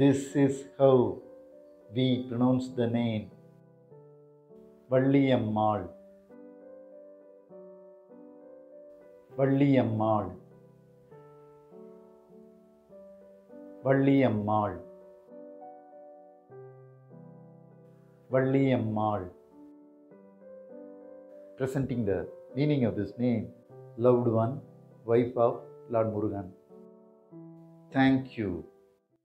This is how we pronounce the name Valliammal. Valliammal. Valliammal. Valliammal. Presenting the meaning of this name, loved one, wife of Lord Murugan. Thank you.